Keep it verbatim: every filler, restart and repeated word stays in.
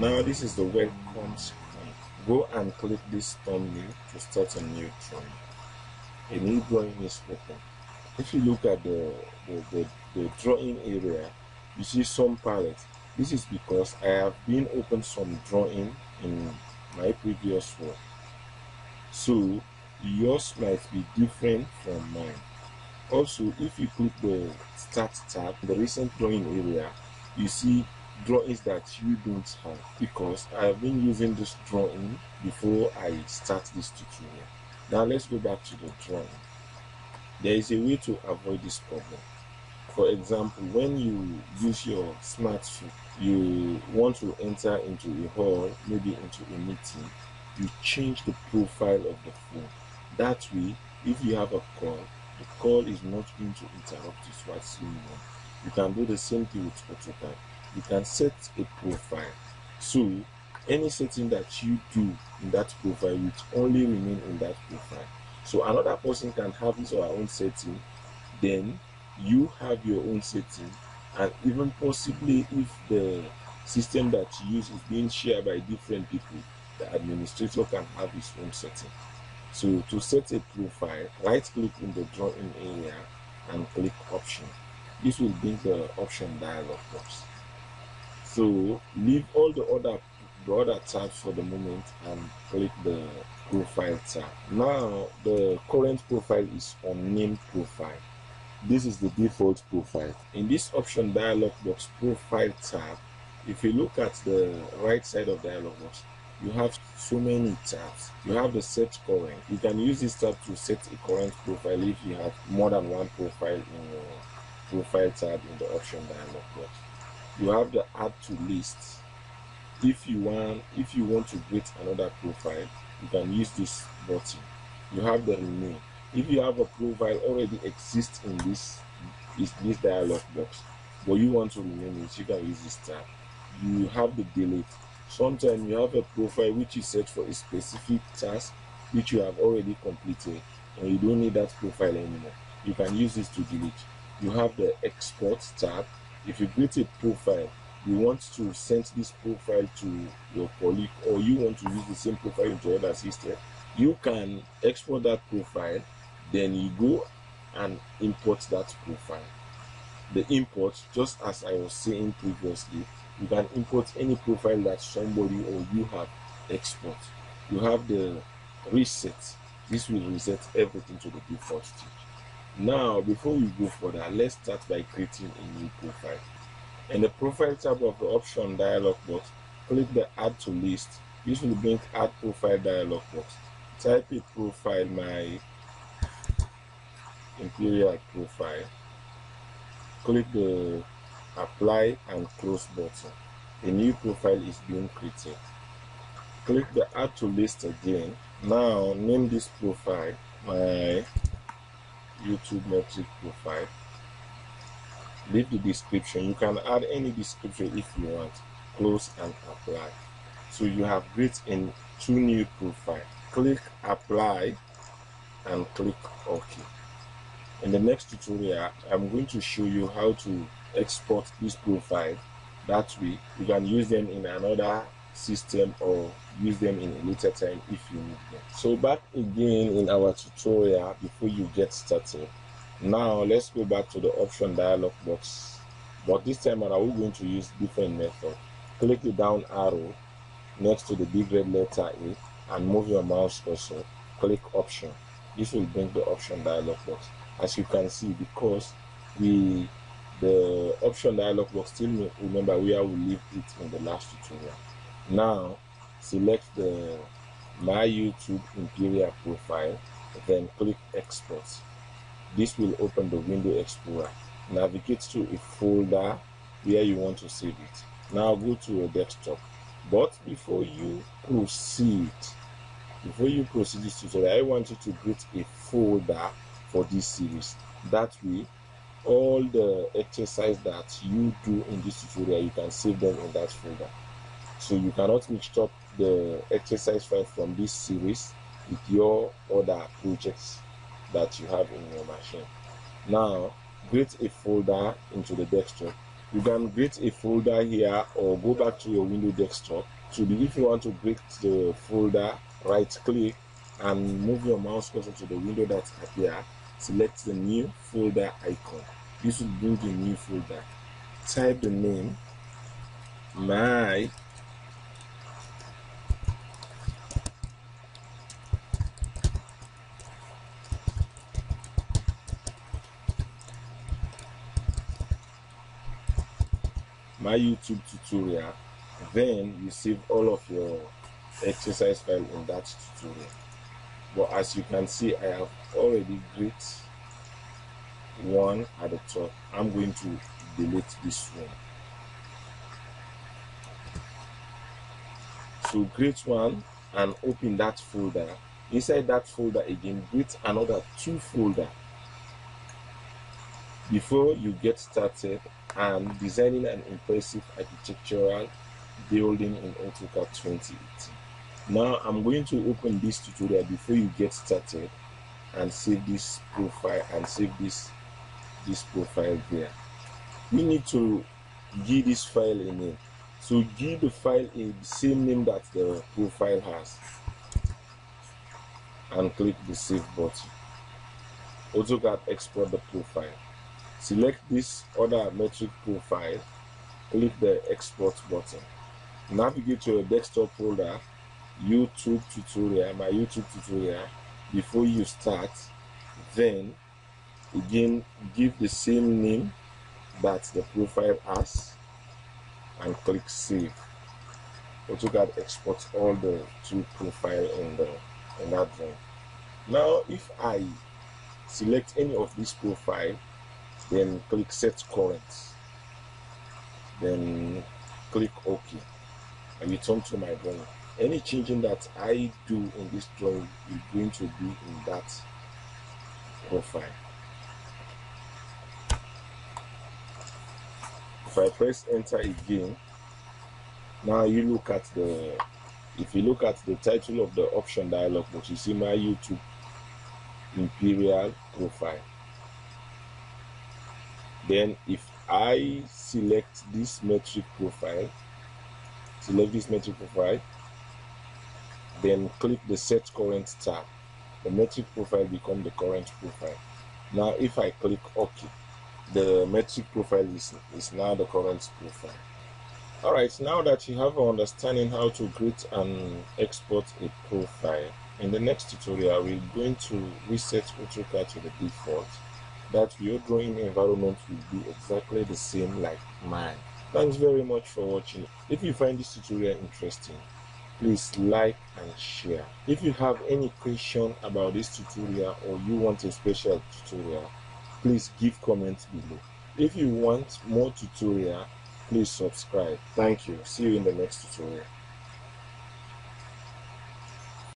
Now this is the welcome screen. Go and click this thumbnail to start a new drawing. A new drawing is open. If you look at the, the, the, the drawing area, you see some palettes. This is because I have been open some drawing in my previous work. So yours might be different from mine. Also, if you click the Start tab, the recent drawing area, you see drawings that you don't have, because I have been using this drawing before I start this tutorial. Now let's go back to the drawing. There is a way to avoid this problem. For example, when you use your smartphone, you want to enter into a hall, maybe into a meeting, you change the profile of the phone. That way, if you have a call, the call is not going to interrupt you whatsoever. You can do the same thing with AutoCAD. You can set a profile. So any setting that you do in that profile will only remain in that profile. So another person can have his or her own setting, then you have your own setting, and even possibly if the system that you use is being shared by different people, the administrator can have his own setting. So to set a profile, right click in the drawing area and click option. This will bring the option dialog box. So leave all the other the other tabs for the moment and click the profile tab. Now the current profile is unnamed profile. This is the default profile. In this option dialog box profile tab, if you look at the right side of the dialog box, you have so many tabs. You have the set current. You can use this tab to set a current profile if you have more than one profile in your profile tab in the option dialog box. You have the add to list. If you want, if you want to create another profile, you can use this button. You have the rename. If you have a profile already exists in this is this dialog box, but you want to rename it, you can use this tab. You have the delete. Sometimes you have a profile which you set for a specific task which you have already completed and you don't need that profile anymore. You can use this to delete. You have the export tab. If you create a profile, you want to send this profile to your colleague, or you want to use the same profile into other system, you can export that profile, then you go and import that profile. The import, just as I was saying previously, you can import any profile that somebody or you have export. You have the reset. This will reset everything to the default stage. Now, before we go further, let's start by creating a new profile. In the profile tab of the option dialog box, click the add to list. This will bring add profile dialog box. Type a profile, my imperial profile. Click the apply and close button. A new profile is being created. Click the add to list again. Now name this profile my YouTube metric profile. Leave the description. You can add any description if you want. Close and apply. So you have created in two new profiles. Click apply and click OK. In the next tutorial, I'm going to show you how to export this profile. That way you can use them in another system or use them in a later time if you need them. So back again in our tutorial before you get started. Now let's go back to the option dialog box, but this time around we're going to use different method. Click the down arrow next to the big red letter A and move your mouse cursor. Click option. This will bring the option dialog box. As you can see, because we the option dialog box, still remember where we left it in the last tutorial. Now select the my YouTube Imperial profile, then click export. This will open the window explorer. Navigate to a folder where you want to save it. Now go to your desktop. But before you proceed, before you proceed this tutorial, I want you to create a folder for this series. That way all the exercise that you do in this tutorial, you can save them in that folder. So you cannot mix up the exercise file from this series with your other projects that you have in your machine. Now create a folder into the desktop you can create a folder here or go back to your Windows desktop. So if you want to create the folder, right click and move your mouse cursor to the window that's appear. Select the new folder icon. This will build a new folder. Type the name my my YouTube tutorial, then you save all of your exercise file in that tutorial. But as you can see, I have already grid one at the top. I'm going to delete this one. So create one and open that folder. Inside that folder again, create another two folder. Before you get started, I'm designing an impressive architectural building in AutoCAD twenty eighteen. Now I'm going to open this tutorial before you get started and save this profile and save this this profile there. We need to give this file a name. So give the file a same name that the profile has and click the save button. AutoCAD export the profile. Select this other metric profile, click the export button. Navigate to your desktop folder, YouTube tutorial, my YouTube tutorial, before you start. Then again, give the same name that the profile has and click save. AutoCAD exports all the two profile in the in that one. Now if I select any of this profile, then click set current, then click OK and return to my drawing. Any changing that I do in this drawing is going to be in that profile. If I press enter again, now you look at the if you look at the title of the option dialog box, you see my YouTube Imperial profile. Then if I select this metric profile, select this metric profile, then click the set current tab. The metric profile becomes the current profile. Now if I click OK, the metric profile is, is now the current profile. Alright, now that you have an understanding how to create and export a profile, in the next tutorial we're going to reset AutoCAD to the default, that your drawing environment will be exactly the same like mine. Thanks very much for watching. If you find this tutorial interesting, please like and share. If you have any question about this tutorial or you want a special tutorial, please give comments below. If you want more tutorial, please subscribe. Thank you. See you in the next tutorial.